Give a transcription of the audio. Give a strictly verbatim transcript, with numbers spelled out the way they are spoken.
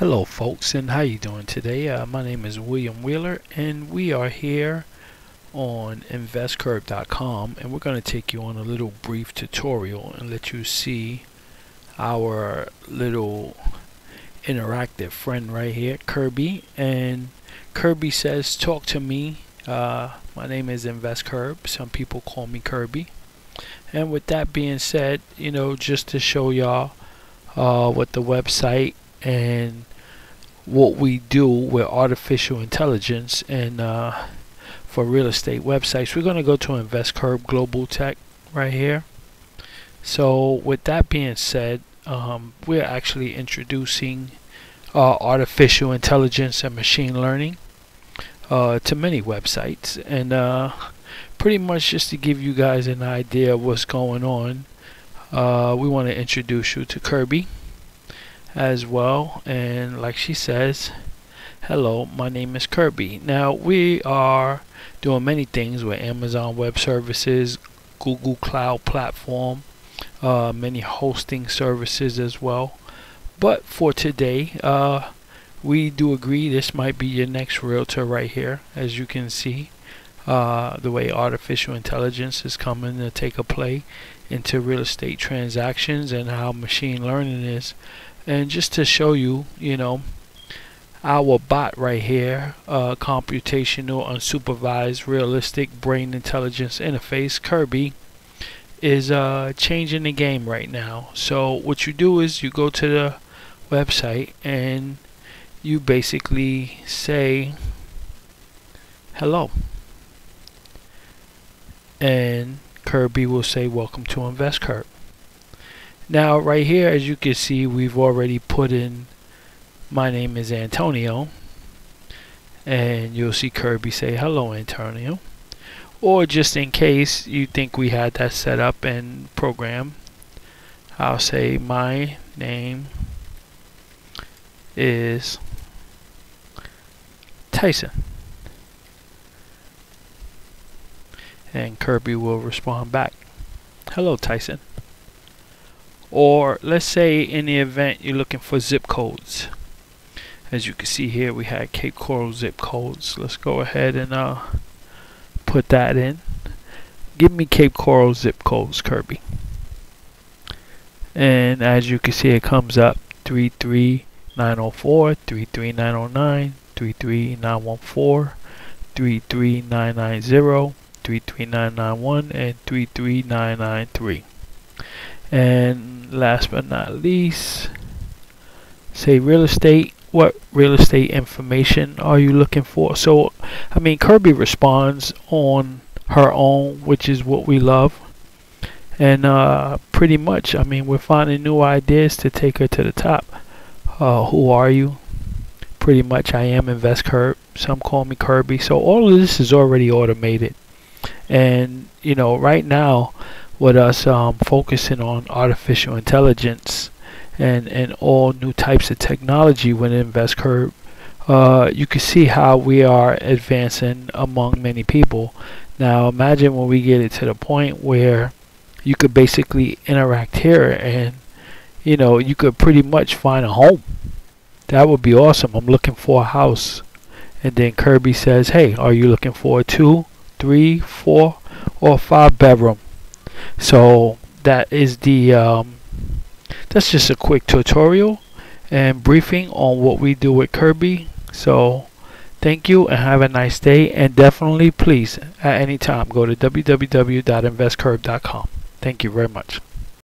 Hello folks, and how you doing today? Uh, my name is William Wheeler, and we are here on invest curb dot com, and we're going to take you on a little brief tutorial and let you see our little interactive friend right here, Kirby. And Kirby says, talk to me. Uh, my name is InvestCurb. Some people call me Kirby. And with that being said, you know, just to show y'all uh, what the website and what we do with artificial intelligence and uh, for real estate websites, we're going to go to InvestCurb Global Tech right here. So with that being said, um, we're actually introducing uh, artificial intelligence and machine learning uh, to many websites, and uh, pretty much just to give you guys an idea of what's going on, uh, we want to introduce you to Kirby as well. And like she says, hello, my name is Kirby. Now we are doing many things with Amazon Web Services, Google Cloud Platform, uh, many hosting services as well. But for today, uh, we do agree this might be your next realtor right here, as you can see, uh, the way artificial intelligence is coming to take a play into real estate transactions and how machine learning is. And just to show you, you know, our bot right here, uh, Computational Unsupervised Realistic Brain Intelligence Interface, Kirby, is uh, changing the game right now. So what you do is you go to the website and you basically say hello, and Kirby will say welcome to InvestCurb. Now right here, as you can see, we've already put in my name is Antonio, and you'll see Kirby say hello Antonio. Or just in case you think we had that set up and program, I'll say my name is Tyson, and Kirby will respond back, hello Tyson. Or let's say in the event you're looking for zip codes, as you can see here we had Cape Coral zip codes. Let's go ahead and uh, put that in. Give me Cape Coral zip codes, Kirby, and as you can see it comes up three three nine oh four, three three nine oh nine, three three nine one four, three three nine nine zero, three three nine nine one, and three three nine nine three. And last but not least, say real estate. What real estate information are you looking for? So I mean, Kirby responds on her own, which is what we love. And uh, pretty much, I mean, we're finding new ideas to take her to the top. Uh, who are you? Pretty much, I am InvestCurb. Some call me Kirby. So all of this is already automated. And you know, right now, with us um, focusing on artificial intelligence and, and all new types of technology within InvestCurb, uh, you can see how we are advancing among many people. Now imagine when we get it to the point where you could basically interact here and, you know, you could pretty much find a home. That would be awesome. I'm looking for a house. And then Kirby says, hey, are you looking for a two, three, four, or five bedroom? So that is the um, that's just a quick tutorial and briefing on what we do with Kirby. So thank you and have a nice day, and definitely please at any time go to w w w dot invest curb dot com. Thank you very much.